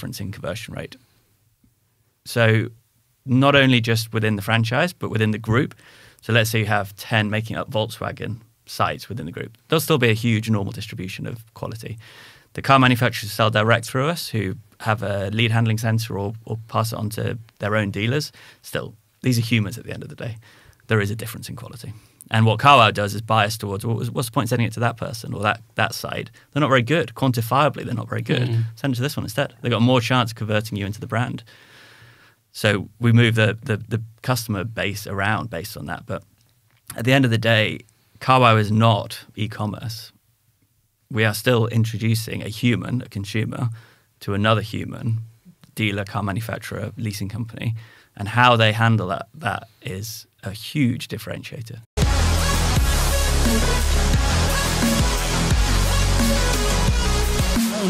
difference in conversion rate. So not only just within the franchise, but within the group. So let's say you have 10 making up Volkswagen sites within the group. There'll still be a huge normal distribution of quality. The car manufacturers sell direct through us, who have a lead handling center or pass it on to their own dealers. Still, these are humans at the end of the day. There is a difference in quality. And what CarWow does is bias towards, well, what's the point in sending it to that person or that side? They're not very good. Quantifiably, they're not very good. Send it to this one instead. They've got more chance of converting you into the brand. So we move the customer base around based on that. But at the end of the day, CarWow is not e-commerce. We are still introducing a human, a consumer, to another human, dealer, car manufacturer, leasing company. And how they handle that is a huge differentiator.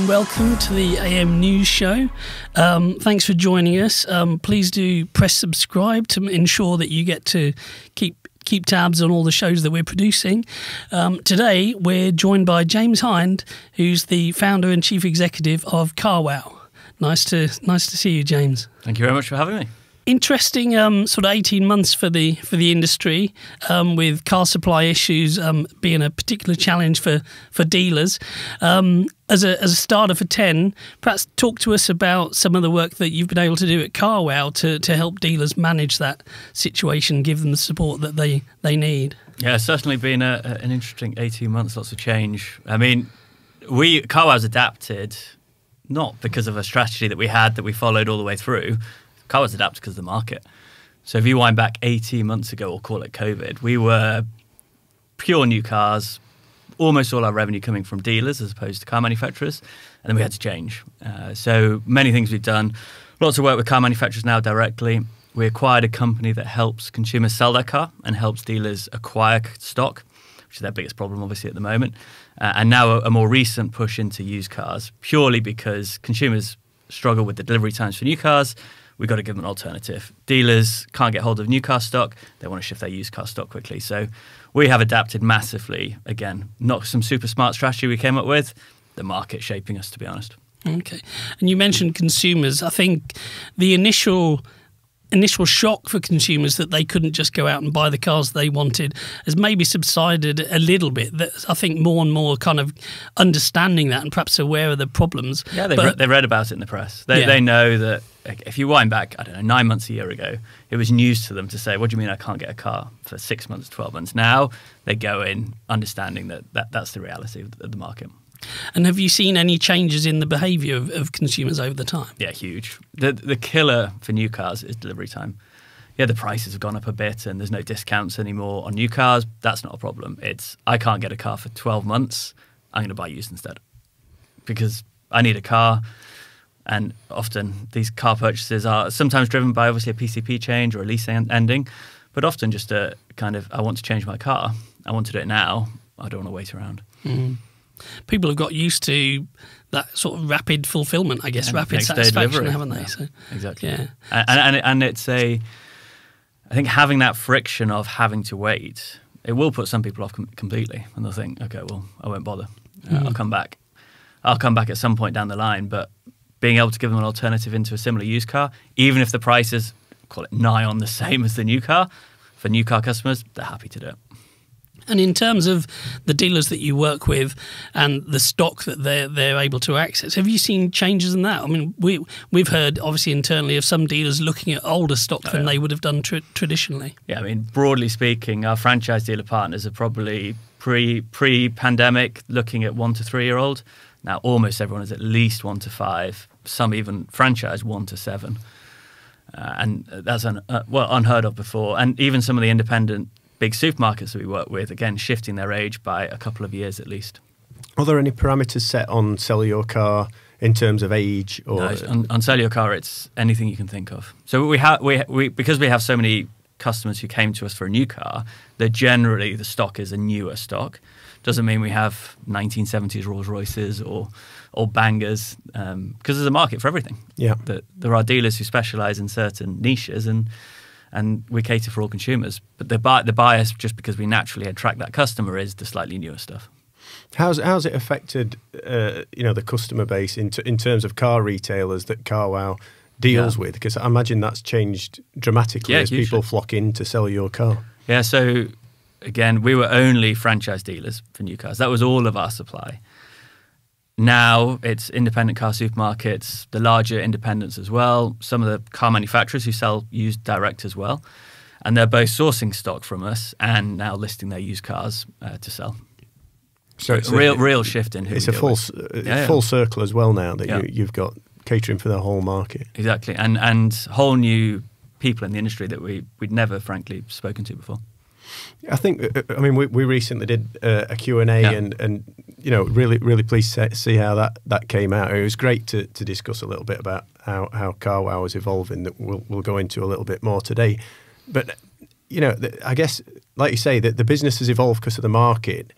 Welcome to the AM News Show. Thanks for joining us. Please do press subscribe to ensure that you get to keep tabs on all the shows that we're producing. Today, we're joined by James Hind, who's the founder and chief executive of CarWow. Nice to see you, James. Thank you very much for having me. Interesting sort of 18 months for the industry, with car supply issues being a particular challenge for dealers. As a starter for 10, perhaps talk to us about some of the work that you've been able to do at CarWow to help dealers manage that situation, give them the support that they need. Yeah, it's certainly been an interesting 18 months, lots of change. I mean, CarWow's adapted not because of a strategy that we had that we followed all the way through. CarWow's adapted because of the market. So if you wind back 18 months ago, or call it COVID, we were pure new cars, almost all our revenue coming from dealers as opposed to car manufacturers, and then we had to change. So many things we've done. Lots of work with car manufacturers now directly. We acquired a company that helps consumers sell their car and helps dealers acquire stock, which is their biggest problem, obviously, at the moment. And now a more recent push into used cars, purely because consumers struggle with the delivery times for new cars. We've got to give them an alternative. Dealers can't get hold of new car stock. They want to shift their used car stock quickly. So we have adapted massively. Again, not some super smart strategy we came up with. The market shaping us, to be honest. Okay. And you mentioned consumers. I think the initial shock for consumers that they couldn't just go out and buy the cars they wanted has maybe subsided a little bit. I think more and more kind of understanding that and perhaps aware of the problems. Yeah, they've read about it in the press. They know that if you wind back, I don't know, 9 months, a year ago, it was news to them to say, what do you mean I can't get a car for 6 months, 12 months? Now they go in understanding that's the reality of the market. And have you seen any changes in the behaviour of consumers over the time? Yeah, huge. The killer for new cars is delivery time. Yeah, the prices have gone up a bit and there's no discounts anymore on new cars. That's not a problem. It's, I can't get a car for 12 months. I'm going to buy used instead because I need a car. And often these car purchases are sometimes driven by obviously a PCP change or a lease ending, but often just a kind of, I want to change my car. I want to do it now. I don't want to wait around. Mm-hmm. People have got used to that sort of rapid fulfillment, I guess, and rapid satisfaction, haven't they? Yeah, so, exactly. Yeah. And it's I think having that friction of having to wait, it will put some people off completely, and they'll think, okay, well, I won't bother. I'll come back. I'll come back at some point down the line, but being able to give them an alternative into a similar used car, even if the price is, call it, nigh on the same as the new car, for new car customers, they're happy to do it. And in terms of the dealers that you work with and the stock that they're able to access, have you seen changes in that? I mean, we've heard obviously internally of some dealers looking at older stock than they would have done traditionally. Yeah, I mean, broadly speaking, our franchise dealer partners are probably pre-pandemic looking at 1 to 3-year-old. Now, almost everyone is at least 1 to 5. Some even franchise 1 to 7, and that's unheard of before. And even some of the independent big supermarkets that we work with, again, shifting their age by a couple of years at least. Are there any parameters set on Sell Your Car in terms of age? Or no, on Sell Your Car, it's anything you can think of. So because we have so many customers who came to us for a new car, that generally the stock is a newer stock. Doesn't mean we have 1970s Rolls Royces or bangers, because there's a market for everything. Yeah, there are dealers who specialise in certain niches, and we cater for all consumers. But the bias, just because we naturally attract that customer, is the slightly newer stuff. How's it affected, you know, the customer base in terms of car retailers that CarWow deals with? Because I imagine that's changed dramatically as people flock in to sell your car. Yeah, so again, we were only franchise dealers for new cars. That was all of our supply. Now it's independent car supermarkets, the larger independents as well, some of the car manufacturers who sell used direct as well. And they're both sourcing stock from us and now listing their used cars to sell. So it's a real shift in who we deal with. It's a full circle as well now that you've got catering for the whole market. Exactly, and whole new people in the industry that we'd never, frankly, spoken to before. I think, I mean, we recently did a Q&A and, you know, really pleased to see how that came out. It was great to discuss a little bit about how CarWow is evolving, that we'll go into a little bit more today. But, you know, I guess, like you say, that the business has evolved because of the market,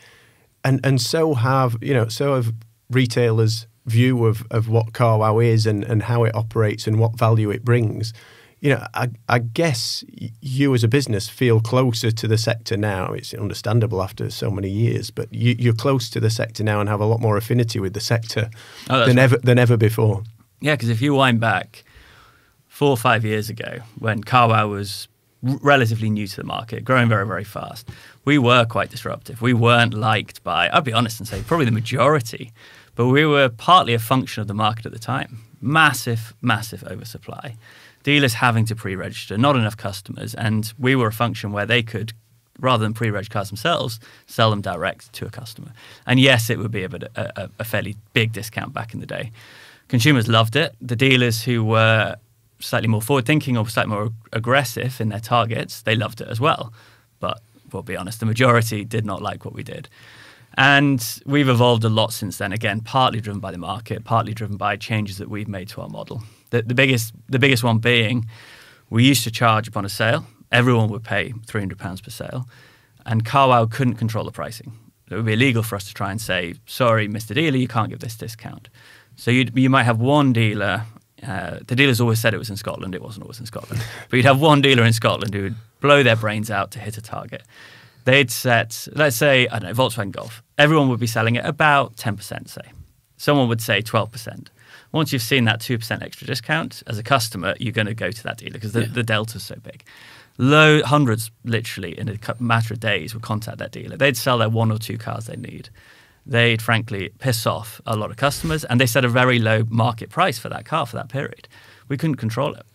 and so have, you know, so have retailers' view of what CarWow is and how it operates and what value it brings. You know, I guess you as a business feel closer to the sector now. It's understandable after so many years, but you're close to the sector now and have a lot more affinity with the sector than ever before. Yeah, because if you wind back 4 or 5 years ago when CarWow was relatively new to the market, growing very, very fast, we were quite disruptive. We weren't liked by, I'll be honest and say, probably the majority, but we were partly a function of the market at the time. Massive, massive oversupply. Dealers having to pre-register, not enough customers, and we were a function where they could, rather than pre-reg cars themselves, sell them direct to a customer. And yes, it would be a fairly big discount back in the day. Consumers loved it. The dealers who were slightly more forward-thinking or slightly more aggressive in their targets, they loved it as well. But we'll be honest, the majority did not like what we did. And we've evolved a lot since then, again, partly driven by the market, partly driven by changes that we've made to our model. The biggest one being, we used to charge upon a sale. Everyone would pay £300 per sale, and CarWow couldn't control the pricing. It would be illegal for us to try and say, sorry, Mr. Dealer, you can't give this discount. So you might have one dealer. The dealers always said it was in Scotland. It wasn't always in Scotland. But you'd have one dealer in Scotland who would blow their brains out to hit a target. They'd set, let's say, I don't know, Volkswagen Golf. Everyone would be selling at about 10%, say. Someone would say 12%. Once you've seen that 2% extra discount, as a customer, you're going to go to that dealer because the delta's so big. Hundreds, literally, in a matter of days, would contact that dealer. They'd sell their 1 or 2 cars they need. They'd, frankly, piss off a lot of customers, and they set a very low market price for that car for that period. We couldn't control it.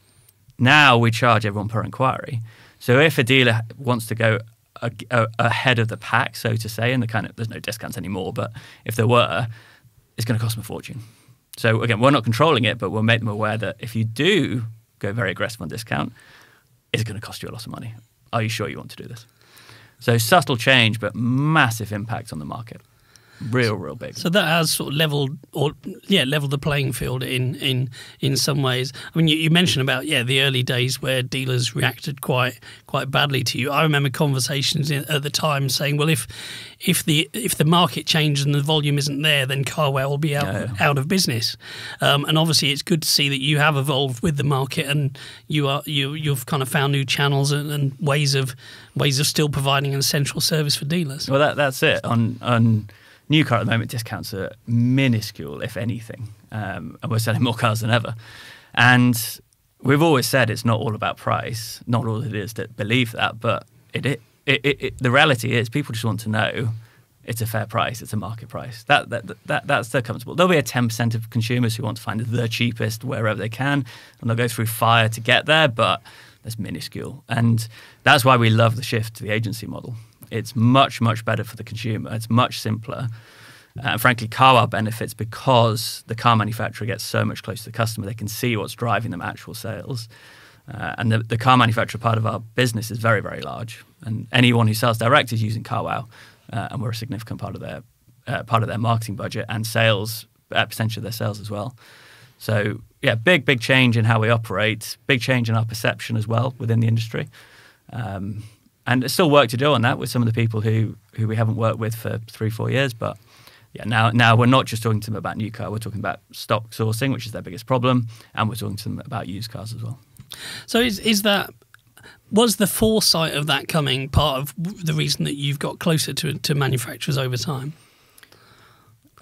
Now we charge everyone per inquiry. So if a dealer wants to go ahead of the pack, so to say, and the kind of, there's no discounts anymore, but if there were, it's going to cost them a fortune. So again, we're not controlling it, but we'll make them aware that if you do go very aggressive on discount, it's going to cost you a lot of money. Are you sure you want to do this? So subtle change, but massive impact on the market. Real big. So that has sort of leveled the playing field in some ways. I mean, you mentioned about the early days where dealers reacted quite badly to you. I remember conversations at the time saying, well, if the market changes and the volume isn't there, then CarWow will be out of business. And obviously, it's good to see that you have evolved with the market and you've kind of found new channels and ways of still providing an essential service for dealers. Well, that's it on new car at the moment, discounts are minuscule, if anything, and we're selling more cars than ever. And we've always said it's not all about price, not all it is that believe that, but the reality is people just want to know it's a fair price, it's a market price. That's so comfortable. There'll be a 10% of consumers who want to find the cheapest wherever they can, and they'll go through fire to get there, but that's minuscule. And that's why we love the shift to the agency model. It's much better for the consumer. It's much simpler. And frankly, CarWow benefits because the car manufacturer gets so much closer to the customer. They can see what's driving them actual sales. And the car manufacturer part of our business is very, very large. And anyone who sells direct is using CarWow. And we're a significant part of their marketing budget and sales, potentially their sales as well. So, yeah, big change in how we operate. Big change in our perception as well within the industry. And there's still work to do on that with some of the people who we haven't worked with for 3 or 4 years. But yeah, now we're not just talking to them about new car. We're talking about stock sourcing, which is their biggest problem, and we're talking to them about used cars as well. So was the foresight of that coming part of the reason that you've got closer to manufacturers over time?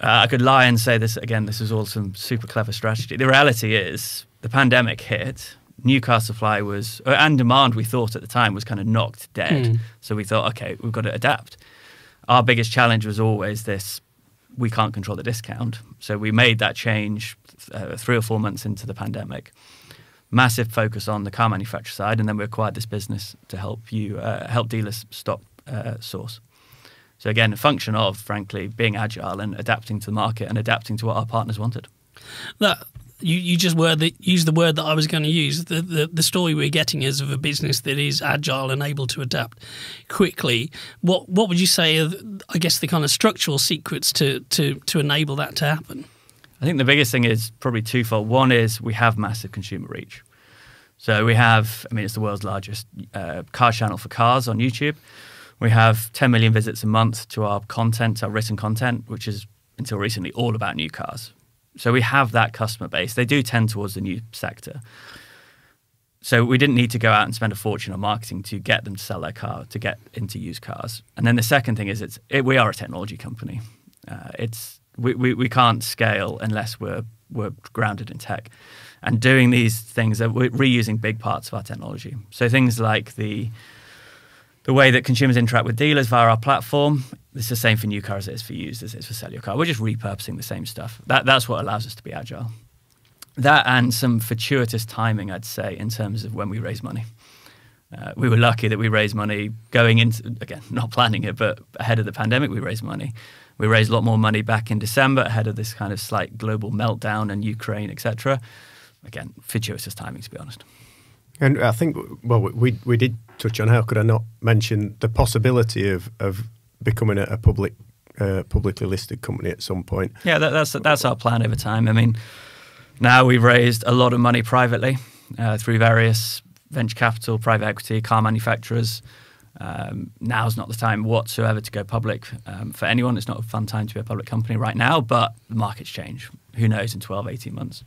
I could lie and say this again, this is all some super clever strategy. The reality is the pandemic hit, new car supply was, and demand we thought at the time was kind of knocked dead. So we thought, okay, we've got to adapt. Our biggest challenge was always this, we can't control the discount. So we made that change 3 or 4 months into the pandemic. Massive focus on the car manufacturer side, and then we acquired this business to help you help dealers stock source. So again, a function of, frankly, being agile and adapting to the market and adapting to what our partners wanted. That you just used the word that I was going to use. The story we're getting is of a business that is agile and able to adapt quickly. What would you say are, I guess, the kind of structural secrets to enable that to happen? I think the biggest thing is probably twofold. One is we have massive consumer reach. So we have, I mean, it's the world's largest car channel for cars on YouTube. We have 10 million visits a month to our content, our written content, which is, until recently, all about new cars. So we have that customer base. They do tend towards the new sector. So we didn't need to go out and spend a fortune on marketing to get them to sell their car, to get into used cars. And then the second thing is we are a technology company. We can't scale unless we're grounded in tech. And doing these things, we're reusing big parts of our technology. So things like the way that consumers interact with dealers via our platform, it's the same for new cars as it is for used, as it is for sell your car. We're just repurposing the same stuff. That's what allows us to be agile. That and some fortuitous timing, I'd say, in terms of when we raise money. We were lucky that we raised money going into, again, not planning it, but ahead of the pandemic, we raised money. We raised a lot more money back in December ahead of this kind of slight global meltdown and Ukraine, etc. Again, fortuitous timing, to be honest. And I think, well, we did touch on, how could I not mention the possibility of becoming a publicly listed company at some point. Yeah, that's our plan over time. I mean, now we've raised a lot of money privately through various venture capital, private equity, car manufacturers. Now's not the time whatsoever to go public for anyone. It's not a fun time to be a public company right now, but the market's changed. Who knows in 12, 18 months?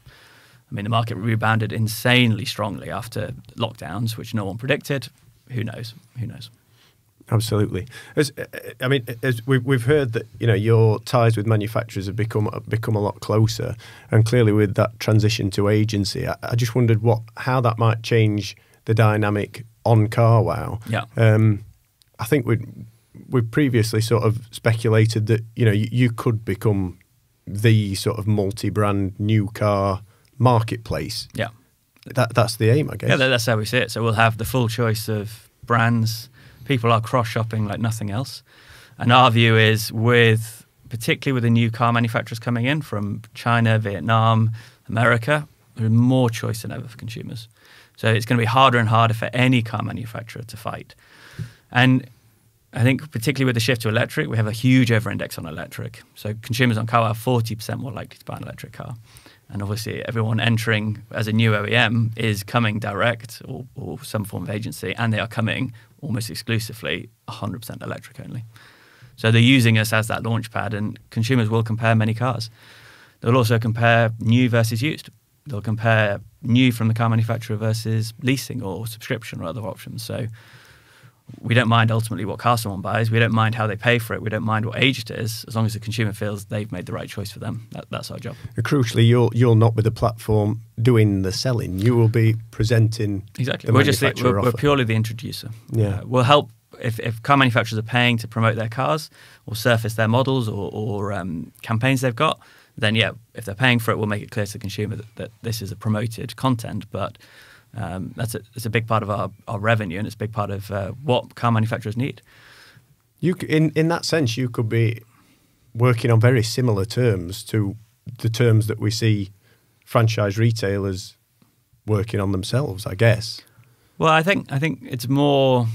I mean, the market rebounded insanely strongly after lockdowns, which no one predicted. Who knows? Who knows? Absolutely. I mean, as we've heard that, you know, your ties with manufacturers have become a lot closer, and clearly with that transition to agency, I just wondered how that might change the dynamic on CarWow. Yeah. I think we've previously sort of speculated that, you know, you could become the sort of multi-brand new car marketplace. Yeah. That's the aim, I guess. Yeah, that's how we see it. So we'll have the full choice of brands. People are cross-shopping like nothing else. And our view is, particularly with the new car manufacturers coming in from China, Vietnam, America, there's more choice than ever for consumers. So it's going to be harder and harder for any car manufacturer to fight. And I think particularly with the shift to electric, we have a huge over-index on electric. So consumers on CarWow are 40% more likely to buy an electric car. And obviously everyone entering as a new OEM is coming direct or some form of agency, and they are coming almost exclusively 100% electric only. So they're using us as that launch pad, and consumers will compare many cars. They'll also compare new versus used. They'll compare new from the car manufacturer versus leasing or subscription or other options. So we don't mind ultimately what car someone buys. We don't mind how they pay for it. We don't mind what age it is, as long as the consumer feels they've made the right choice for them. That's our job. And crucially, you'll not be the platform doing the selling. You will be presenting. Exactly. We're purely the introducer. Yeah. We'll help if car manufacturers are paying to promote their cars or surface their models or campaigns they've got. Then yeah, if they're paying for it, we'll make it clear to the consumer that this is a promoted content, but. It's a big part of our revenue, and it's a big part of what car manufacturers need. In that sense, you could be working on very similar terms to the terms that we see franchise retailers working on themselves, I guess. Well, I think it's more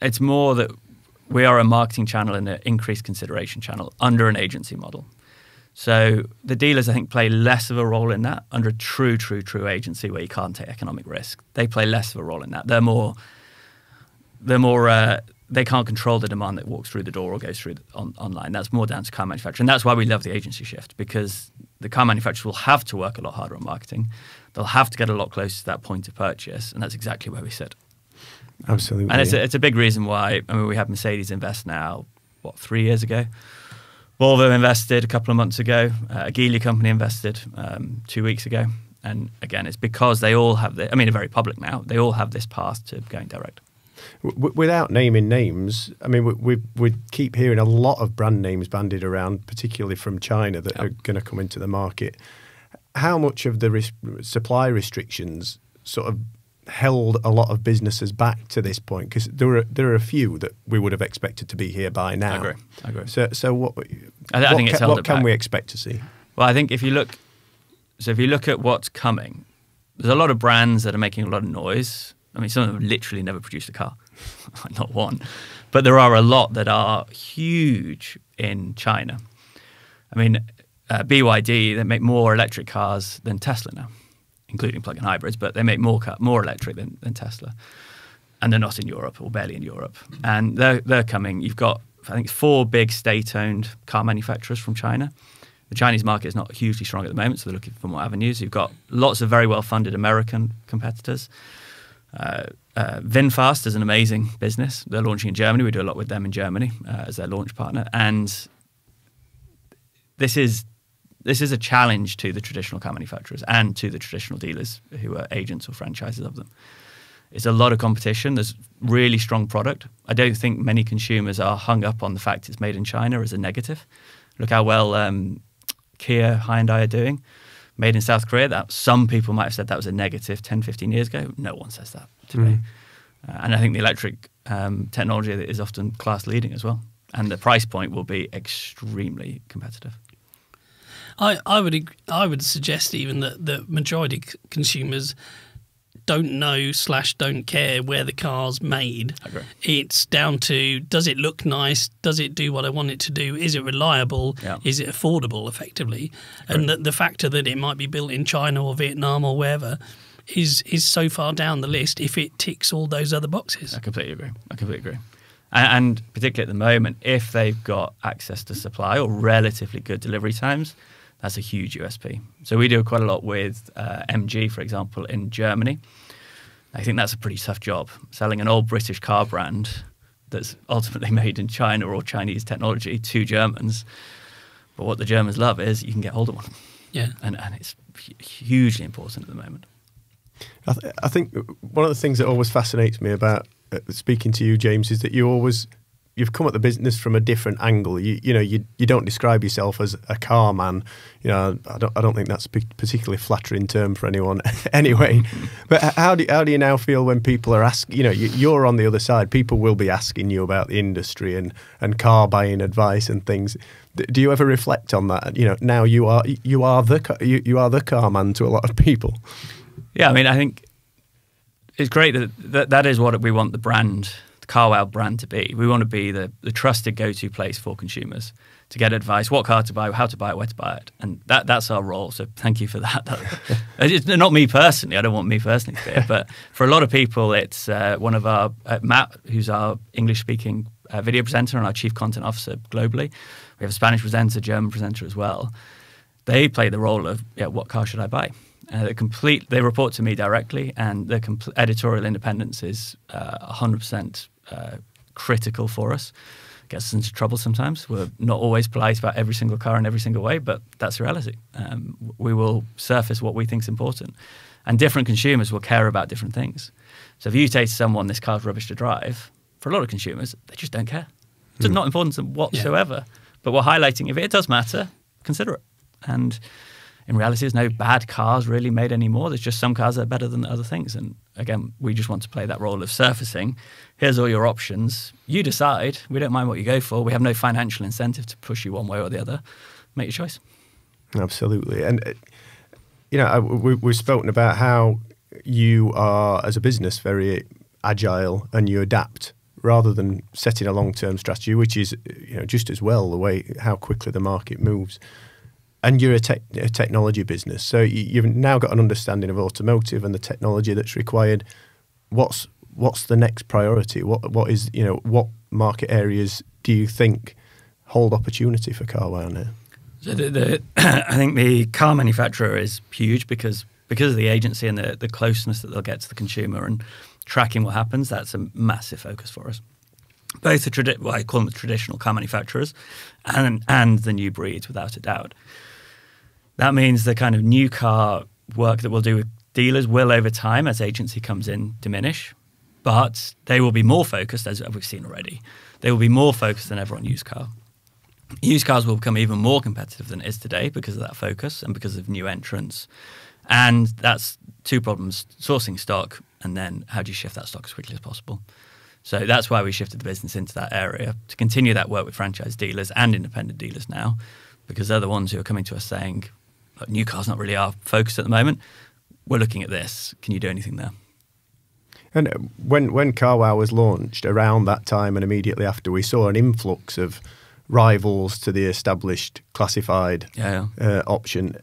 that we are a marketing channel and an increased consideration channel under an agency model. So the dealers, I think, play less of a role in that under a true agency where you can't take economic risk. They play less of a role in that. They can't control the demand that walks through the door or goes through online. That's more down to car manufacturer. And that's why we love the agency shift, because the car manufacturers will have to work a lot harder on marketing. They'll have to get a lot closer to that point of purchase. And that's exactly where we sit. Absolutely. And it's a big reason why, I mean, we have Mercedes invest now, what, 3 years ago? Volvo invested a couple of months ago. A Geely company invested 2 weeks ago. And again, it's because they all have the, I mean, they're very public now. They all have this path to going direct. Without naming names, I mean, we keep hearing a lot of brand names bandied around, particularly from China, that are going to come into the market. How much of the supply restrictions sort of held a lot of businesses back to this point? Because there are a few that we would have expected to be here by now. I agree. So what can we expect to see? Well, I think if you look at what's coming, there's a lot of brands that are making a lot of noise. I mean, some of them literally never produced a car, not one. But there are a lot that are huge in China. I mean, BYD, they make more electric cars than Tesla now, including plug-in hybrids, but they make more electric than Tesla. And they're not in Europe, or barely in Europe. And they're coming. You've got, I think, 4 big state-owned car manufacturers from China. The Chinese market is not hugely strong at the moment, so they're looking for more avenues. You've got lots of very well-funded American competitors. VinFast is an amazing business. They're launching in Germany. We do a lot with them in Germany as their launch partner. And this is a challenge to the traditional car manufacturers and to the traditional dealers who are agents or franchises of them. It's a lot of competition. There's really strong product. I don't think many consumers are hung up on the fact it's made in China as a negative. Look how well Kia, Hyundai are doing. Made in South Korea, that some people might have said that was a negative 10, 15 years ago. No one says that today. And I think the electric technology is often class leading as well. And the price point will be extremely competitive. I would suggest even that the majority of consumers don't know / don't care where the car's made. It's down to, does it look nice? Does it do what I want it to do? Is it reliable? Is it affordable, effectively? And the factor that it might be built in China or Vietnam or wherever is so far down the list if it ticks all those other boxes. I completely agree. And particularly at the moment, if they've got access to supply or relatively good delivery times, that's a huge USP. So we do quite a lot with MG, for example, in Germany. I think that's a pretty tough job, selling an old British car brand that's ultimately made in China or Chinese technology to Germans. But what the Germans love is you can get hold of one. Yeah. And it's hugely important at the moment. I think one of the things that always fascinates me about speaking to you, James, is that you've come at the business from a different angle. You don't describe yourself as a car man. You know, I don't think that's a particularly flattering term for anyone anyway. But how do you now feel when people are asking, you know, you're on the other side, people will be asking you about the industry and car buying advice and things. Do you ever reflect on that? You know, now you are the car man to a lot of people. Yeah, I mean, I think it's great that is what we want the brand, CarWow brand, to be. We want to be the trusted go-to place for consumers to get advice, what car to buy, how to buy it, where to buy it. And that's our role, so thank you for that. It's not me personally, I don't want me personally to be it, but for a lot of people, it's one of our, Matt, who's our English-speaking video presenter and our Chief Content Officer globally. We have a Spanish presenter, German presenter as well. They play the role of, yeah, what car should I buy? They report to me directly, and their editorial independence is 100% critical for us. Gets us into trouble sometimes. We're not always polite about every single car in every single way, but that's reality. We will surface what we think is important, and different consumers will care about different things. So if you say to someone, this car's rubbish to drive, for a lot of consumers, they just don't care. It's not important to them whatsoever. Yeah. But we're highlighting, if it does matter, consider it. And in reality, there's no bad cars really made anymore. There's just some cars that are better than other things. And again, we just want to play that role of surfacing. Here's all your options. You decide. We don't mind what you go for. We have no financial incentive to push you one way or the other. Make your choice. Absolutely. And, you know, we've spoken about how you are, as a business, very agile and you adapt rather than setting a long-term strategy, which is, you know, just as well the way how quickly the market moves. And you're a technology business, so you've now got an understanding of automotive and the technology that's required. What's the next priority? What is, you know, what market areas do you think hold opportunity for CarWow now? So I think the car manufacturer is huge because of the agency and the closeness that they'll get to the consumer and tracking what happens. That's a massive focus for us. both the what I call them the traditional car manufacturers and the new breeds, without a doubt. That means the kind of new car work that we'll do with dealers will, over time, as agency comes in, diminish. But they will be more focused, as we've seen already. They will be more focused than ever on used car. Used cars will become even more competitive than it is today because of that focus and because of new entrants. And that's two problems: sourcing stock, and then how do you shift that stock as quickly as possible? So that's why we shifted the business into that area, to continue that work with franchise dealers and independent dealers now, because they're the ones who are coming to us saying, new cars not really our focus at the moment. We're looking at this. Can you do anything there? And when CarWow was launched, around that time and immediately after, we saw an influx of rivals to the established classified option.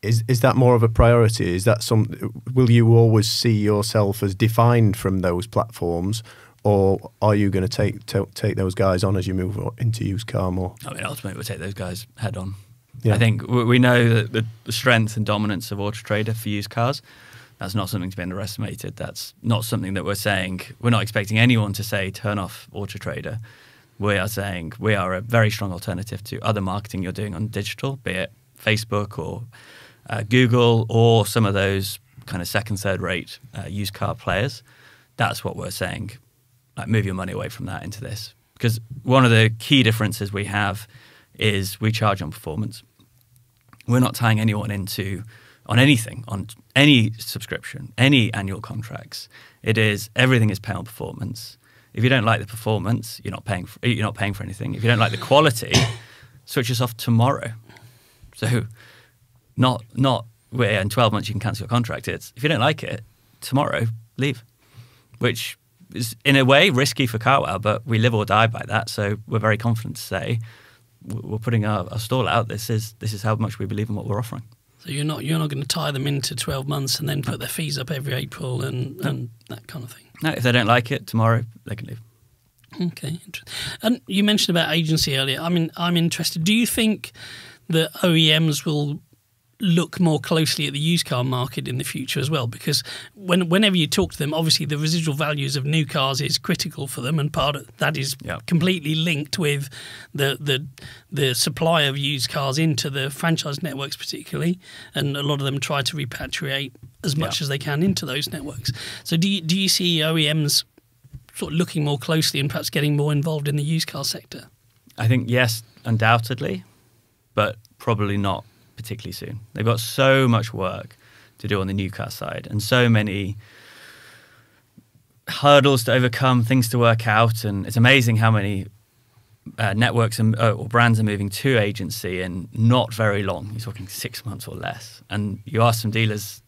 Is that more of a priority? Is that will you always see yourself as defined from those platforms, or are you going to take those guys on as you move into used car more? I mean, ultimately, we'll take those guys head on. Yeah. I think we know that the strength and dominance of Autotrader for used cars, that's not something to be underestimated. That's not something that we're saying. We're not expecting anyone to say, turn off Autotrader. We are saying we are a very strong alternative to other marketing you're doing on digital, be it Facebook or Google or some of those kind of second, third-rate used car players. That's what we're saying. Like, move your money away from that into this. Because one of the key differences we have is we charge on performance. We're not tying anyone into on anything, on any subscription, any annual contracts. It is, everything is pay on performance. If you don't like the performance, you're not paying for anything. If you don't like the quality, switch us off tomorrow. So not where in 12 months you can cancel your contract. It's, if you don't like it, tomorrow, leave. Which is, in a way, risky for CarWow, but we live or die by that. So we're very confident to say, we're putting our stall out. This is how much we believe in what we're offering. So you're not going to tie them into 12 months and then put their fees up every April and that kind of thing. No, if they don't like it tomorrow, they can leave. Okay, interesting. And you mentioned about agency earlier. I mean, I'm interested. Do you think that OEMs will look more closely at the used car market in the future as well? Because whenever you talk to them, obviously the residual values of new cars is critical for them, and part of that is completely linked with the supply of used cars into the franchise networks particularly, and a lot of them try to repatriate as much as they can into those networks. So do you see OEMs sort of looking more closely and perhaps getting more involved in the used car sector? I think yes, undoubtedly, but probably not particularly soon. They've got so much work to do on the new car side and so many hurdles to overcome, things to work out. And it's amazing how many networks or brands are moving to agency in not very long. You're talking 6 months or less. And you ask some dealers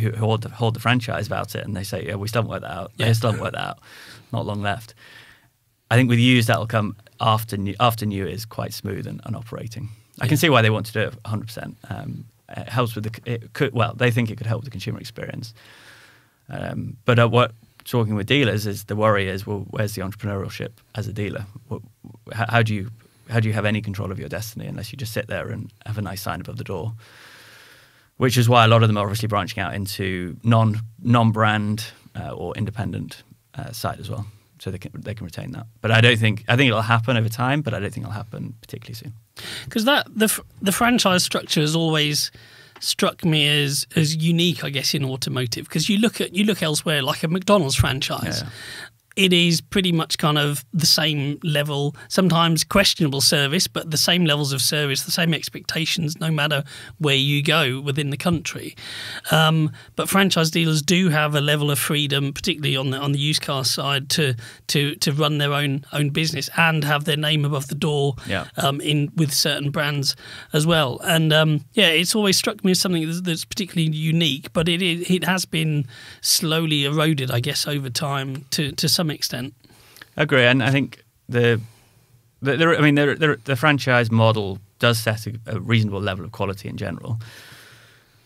who hold the franchise about it, and they say, yeah, we still haven't worked that out. Yeah. They still haven't worked that out. Not long left. I think with used, that'll come after new is quite smooth and operating. I can see why they want to do it 100%. It helps with the, they think it could help with the consumer experience. But what talking with dealers is the worry is, well, where's the entrepreneurship as a dealer? How do you have any control of your destiny unless you just sit there and have a nice sign above the door? Which is why a lot of them are obviously branching out into non-brand or independent side as well. So they can retain that. But I think it'll happen over time, but I don't think it'll happen particularly soon. Because the franchise structure has always struck me as unique, I guess, in automotive. Because you look elsewhere, like a McDonald's franchise. Yeah. It is pretty much kind of the same level, sometimes questionable service, but the same levels of service, the same expectations, no matter where you go within the country. But franchise dealers do have a level of freedom, particularly on the used car side, to run their own business and have their name above the door with certain brands as well. And it's always struck me as something that's particularly unique, but it has been slowly eroded, I guess, over time to some extent. I agree, and I think the franchise model does set a reasonable level of quality in general.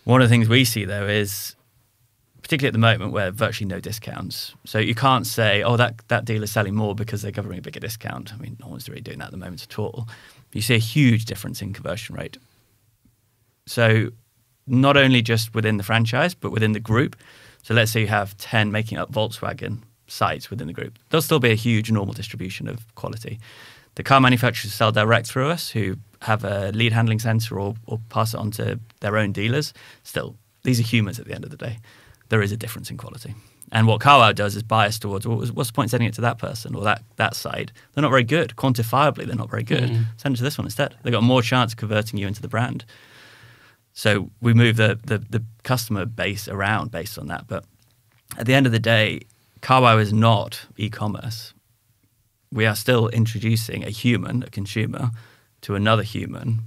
One of the things we see though is, particularly at the moment, where virtually no discounts. So you can't say, oh, that dealer's selling more because they're covering a bigger discount. I mean, no one's really doing that at the moment at all. You see a huge difference in conversion rate. So not only just within the franchise, but within the group. So let's say you have 10 making up Volkswagen sites within the group. There'll still be a huge normal distribution of quality. The car manufacturers sell direct through us, who have a lead handling center or pass it on to their own dealers. Still, these are humans at the end of the day. There is a difference in quality. And what CarWow does is bias towards, well, what's the point of sending it to that person or that side? They're not very good. Quantifiably, they're not very good. Send it to this one instead. They've got more chance of converting you into the brand. So we move the customer base around based on that. But at the end of the day, CarWow is not e-commerce. We are still introducing a human, a consumer, to another human,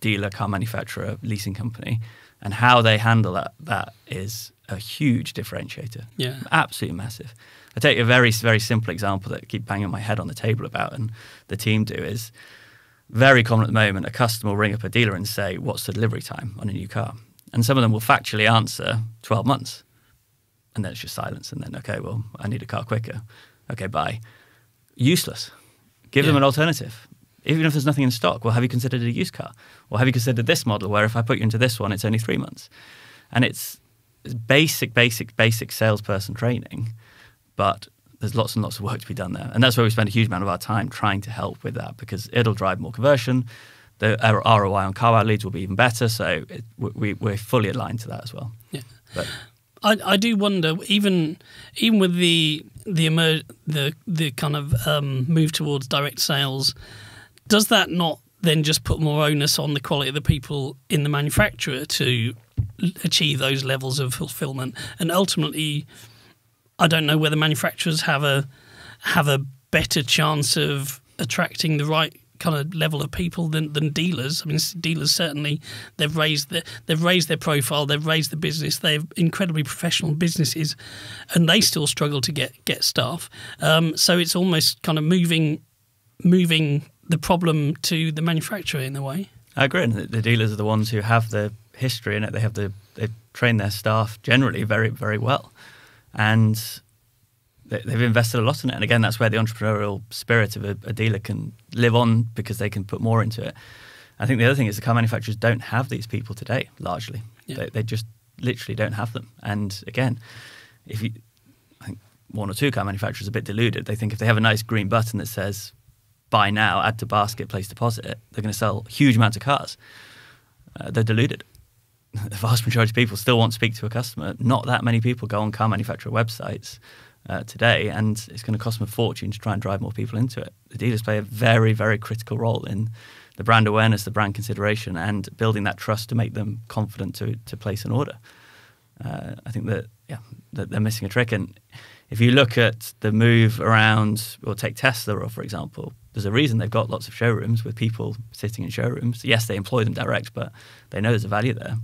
dealer, car manufacturer, leasing company. And how they handle that is a huge differentiator. Yeah. Absolutely massive. I take a very, very simple example that I keep banging my head on the table about, and the team do, is very common at the moment. A customer will ring up a dealer and say, what's the delivery time on a new car? And some of them will factually answer 12 months. And then it's just silence. And then, okay, well, I need a car quicker. Okay, bye. Useless. Give them an alternative. Even if there's nothing in stock, well, have you considered a used car? Or have you considered this model where if I put you into this one, it's only 3 months? And it's basic salesperson training, but there's lots and lots of work to be done there. And that's where we spend a huge amount of our time trying to help with that, because it'll drive more conversion. The ROI on CarWow leads will be even better. So we're fully aligned to that as well. Yeah. But I do wonder, even with the kind of move towards direct sales, does that not then just put more onus on the quality of the people in the manufacturer to achieve those levels of fulfillment? And ultimately, I don't know whether manufacturers have a better chance of attracting the right kind of level of people than dealers. I mean, dealers certainly, they've raised their profile, they've raised the business, they're incredibly professional businesses, and they still struggle to get staff. So it's almost kind of moving the problem to the manufacturer in a way. I agree. And the dealers are the ones who have the history in it. They train their staff generally very, very well, and they've invested a lot in it. And again, that's where the entrepreneurial spirit of a dealer can live on, because they can put more into it. I think the other thing is the car manufacturers don't have these people today, largely. Yeah. They just literally don't have them. And again, I think one or two car manufacturers are a bit deluded. They think if they have a nice green button that says buy now, add to basket, place deposit, they're going to sell huge amounts of cars. They're deluded. The vast majority of people still want to speak to a customer. Not that many people go on car manufacturer websites today, and it's going to cost them a fortune to try and drive more people into it. The dealers play a very, very critical role in the brand awareness, the brand consideration, and building that trust to make them confident to place an order. I think that they're missing a trick. And if you look at the move around, or take Tesla, or for example, there's a reason they've got lots of showrooms with people sitting in showrooms. Yes, they employ them direct, but they know there's a value there.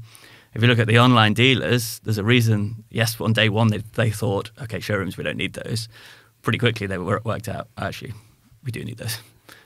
If you look at the online dealers, there's a reason, yes, on day one, they thought, okay, showrooms, we don't need those. Pretty quickly, they worked out, actually, we do need those.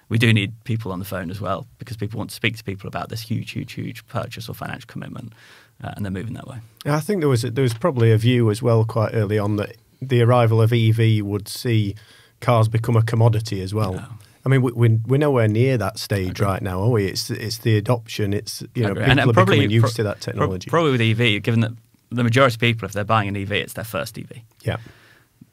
We do need people on the phone as well, because people want to speak to people about this huge, huge, huge purchase or financial commitment, and they're moving that way. Yeah, I think there was probably a view as well quite early on that the arrival of EV would see cars become a commodity as well. No. I mean, we're nowhere near that stage right now, are we? It's the adoption. It's, you know, people are becoming used to that technology. Probably with EV, given that the majority of people, if they're buying an EV, it's their first EV. Yeah.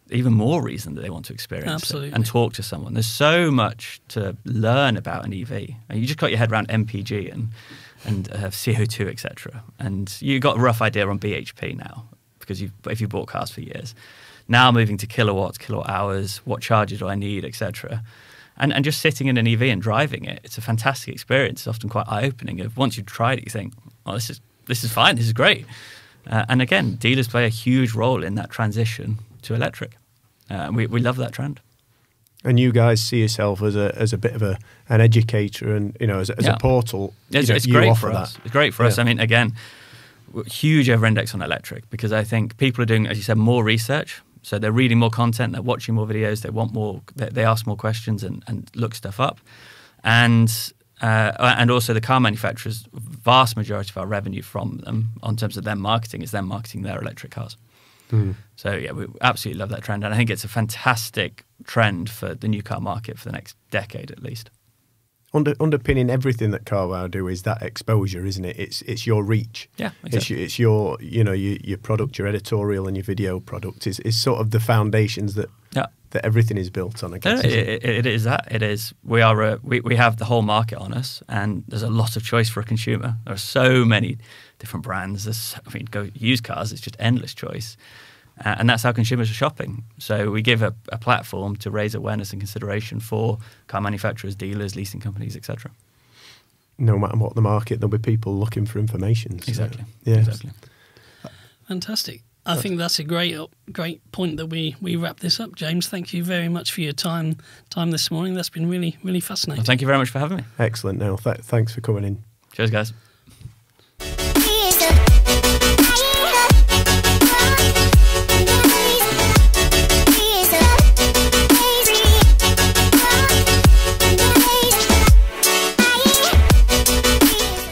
Even more reason that they want to experience it and talk to someone. There's so much to learn about an EV. You just got your head around MPG and CO2, etc. And you got a rough idea on BHP now, because if you bought cars for years. Now moving to kilowatts, kilowatt hours, what charger do I need, etc. And just sitting in an EV and driving it, it's a fantastic experience. It's often quite eye-opening. Once you've tried it, you think, oh, this is fine, this is great. And again, dealers play a huge role in that transition to electric. We love that trend. And you guys see yourself as a bit of an educator, and, you know, as a portal. It's great for us. It's great for us. I mean, again, huge over-index on electric, because I think people are doing, as you said, more research. So they're reading more content, they're watching more videos, they want more, they ask more questions and look stuff up. And also the car manufacturers, vast majority of our revenue from them on terms of their marketing is them marketing their electric cars. Mm. So yeah, we absolutely love that trend. And I think it's a fantastic trend for the new car market for the next decade at least. Underpinning everything that CarWow do is that exposure, isn't it? It's your reach. Yeah, exactly. It's your, you know, your product, your editorial and your video product is sort of the foundations that Yeah. That everything is built on. It is that. It is. We are a, we have the whole market on us, and there's a lot of choice for a consumer. There are so many different brands. There's, I mean, go used cars. It's just endless choice, and that's how consumers are shopping. So we give a platform to raise awareness and consideration for car manufacturers, dealers, leasing companies, etc. No matter what the market, there'll be people looking for information. So, exactly. Yeah. Exactly. Fantastic. I think that's a great point that we wrap this up. James, thank you very much for your time this morning. That's been really fascinating. Well, thank you very much for having me. Excellent. No, thanks for coming in. Cheers, guys.